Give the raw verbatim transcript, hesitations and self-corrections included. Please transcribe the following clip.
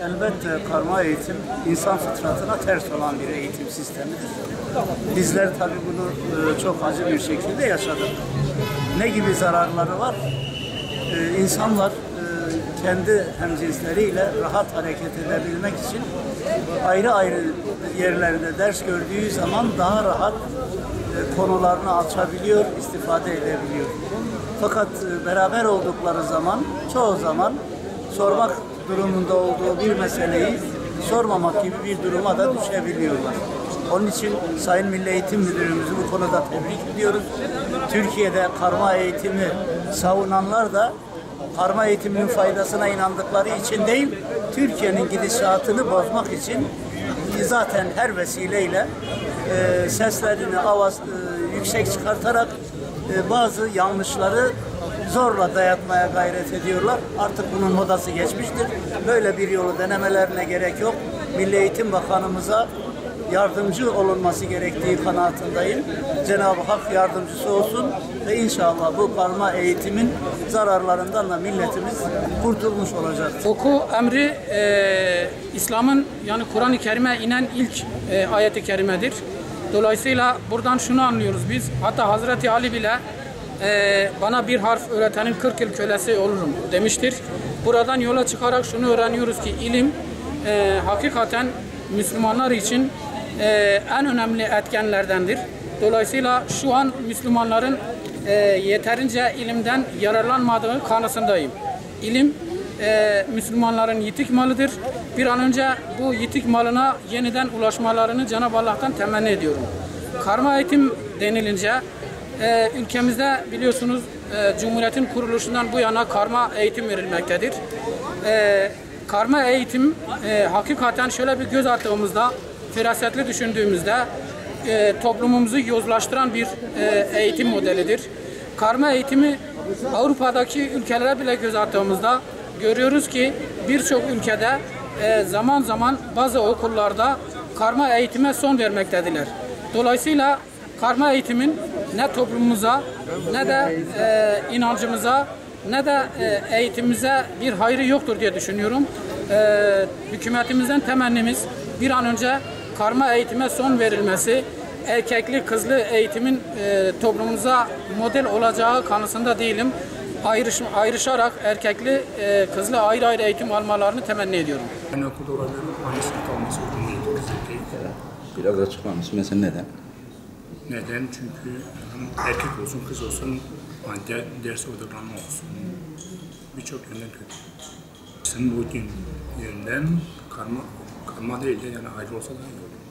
Elbette karma eğitim insan fıtratına ters olan bir eğitim sistemidir. Bizler tabii bunu çok acı bir şekilde yaşadık. Ne gibi zararları var? İnsanlar kendi hemcinsleriyle rahat hareket edebilmek için ayrı ayrı yerlerde ders gördüğü zaman daha rahat konularını açabiliyor, istifade edebiliyor. Fakat beraber oldukları zaman çoğu zaman sormak durumunda olduğu bir meseleyi sormamak gibi bir duruma da düşebiliyorlar. Onun için Sayın Milli Eğitim Müdürümüzü bu konuda tebrik ediyoruz. Türkiye'de karma eğitimi savunanlar da karma eğitiminin faydasına inandıkları için değil, Türkiye'nin gidişatını bozmak için zaten her vesileyle e, seslerini avaz, e, yüksek çıkartarak e, bazı yanlışları zorla dayatmaya gayret ediyorlar. Artık bunun modası geçmiştir. Böyle bir yolu denemelerine gerek yok. Milli Eğitim Bakanımıza yardımcı olunması gerektiği kanaatindeyim. Cenab-ı Hak yardımcısı olsun ve inşallah bu karma eğitimin zararlarından da milletimiz kurtulmuş olacak. Oku emri e, İslam'ın yani Kur'an-ı Kerim'e inen ilk e, ayet-i kerimedir. Dolayısıyla buradan şunu anlıyoruz biz. Hatta Hazreti Ali bile Ee, bana bir harf öğretenin kırk yıl kölesi olurum demiştir. Buradan yola çıkarak şunu öğreniyoruz ki ilim e, hakikaten Müslümanlar için e, en önemli etkenlerdendir. Dolayısıyla şu an Müslümanların e, yeterince ilimden yararlanmadığı kanısındayım. İlim e, Müslümanların yitik malıdır. Bir an önce bu yitik malına yeniden ulaşmalarını Cenab-ı Allah'tan temenni ediyorum. Karma eğitim denilince Ee, ülkemizde biliyorsunuz e, Cumhuriyet'in kuruluşundan bu yana karma eğitim verilmektedir. Ee, karma eğitim e, hakikaten şöyle bir göz attığımızda, ferasetli düşündüğümüzde e, toplumumuzu yozlaştıran bir e, eğitim modelidir. Karma eğitimi Avrupa'daki ülkelere bile göz attığımızda görüyoruz ki birçok ülkede e, zaman zaman bazı okullarda karma eğitime son vermektedirler. Dolayısıyla karma eğitimin ne toplumumuza, ne de e, inancımıza, ne de e, eğitimimize bir hayrı yoktur diye düşünüyorum. E, hükümetimizden temennimiz bir an önce karma eğitime son verilmesi, erkekli kızlı eğitimin e, toplumumuza model olacağı kanısında değilim. Ayrış, ayrışarak erkekli e, kızlı ayrı ayrı eğitim almalarını temenni ediyorum. Ben okulda olabilirim, annesinin kalması olduğunu biraz açıklamış. Mesela neden? Neden? Çünkü erkek olsun, kız olsun, de, derse odaklanma olsun. Birçok yönden kötü. Sizin bu yönden karma, karma değil de yani ayrı olsa da iyi olur.